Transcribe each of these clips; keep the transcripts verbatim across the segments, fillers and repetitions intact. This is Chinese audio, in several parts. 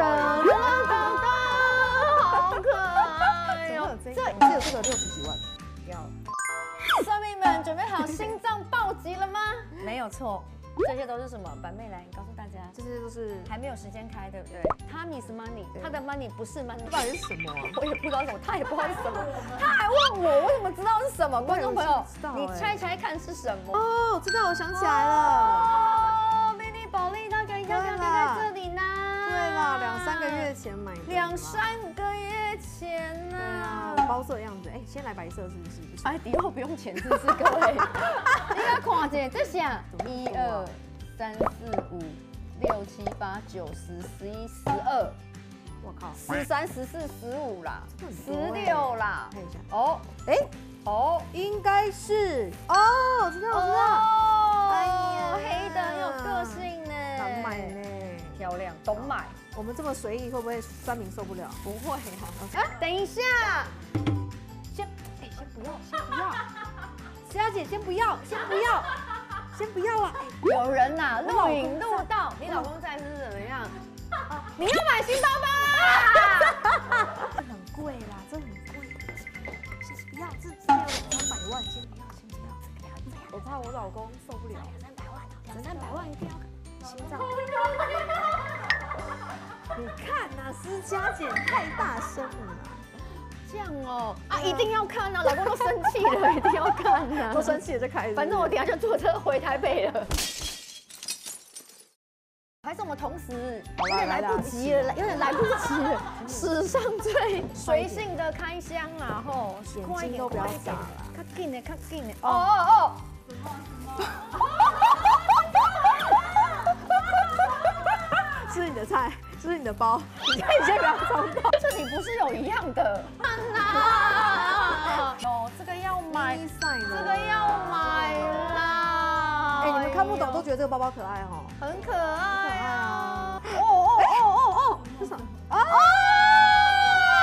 噔噔噔，好可爱哦！这这有这个六十几万，有。算命们准备好心脏暴击了吗？没有错。 这些都是什么？板妹来，你告诉大家，这些都是还没有时间开，对不对 ？Tommy's money， 他的 money 不是 money， 到底是什么？我也不知道什么，他也不知道是什么，他还问我，我怎么知道是什么？观众朋友，你猜猜看是什么？哦，知道，我想起来了，哦，妹妹宝莉那个要不要就在这里呢？对啦，两三个月前买的，两三个月前呢，包色的样子，哎，先来白色是不是？哎，迪奥不用钱，是不是各位？ 看见这些啊，一二三四五六七八九十十一十二，我靠，十三十四十五啦，十六啦，看一下哦，哎哦，应该是哦，我知道我知道，哎呀，黑的很有个性呢，懂买呢，漂亮，懂买。我们这么随意会不会酸民受不了？不会啊，啊，等一下，先哎先不要先不要。 小姐，先不要，先不要，先不要啊！有人呐，录影录到，你老公在是怎么样？你要买新包包啦！很贵啦，这很贵，先不要，这只有两三百万，先不要，先不要，这个要，我怕我老公受不了。两三百万，两三百万一定要心脏。你看呐，思佳姐太大声了。 这样哦，啊，一定要看啊！老公都生气了，一定要看啊！都生气了就开始。反正我等下就坐车回台北了。还是我们同时，有点来不及了，有点来不及了。史上最随性的开箱啦，吼，快一点，快一点，快进的，快进的，哦哦哦！是你的菜。 这是你的包，你看你先不要冲动，这里不是有一样的？看啦，哦，这个要买，这个要买啦。哎，你们看不懂都觉得这个包包可爱哦，很可爱啊。哦哦哦哦哦，是什么？啊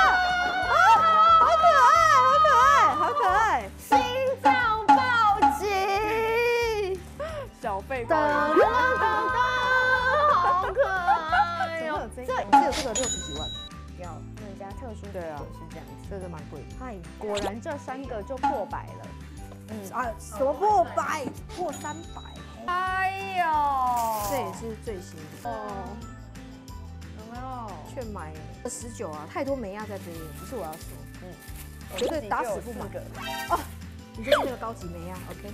啊，好可爱，好可爱，好可爱！心脏暴击，小背包。 这个六十几万，要人家特殊的对啊，是这样子，这个蛮贵的。哎，果然这三个就破百了。嗯啊，什么破百？破三百？哎呦，这也是最新的哦。有没有？却买了十九啊，太多美亚在这里，不是我要说，嗯，绝对打死不买。哦，你就是那个高级美亚 ，OK。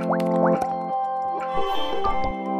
Thank you.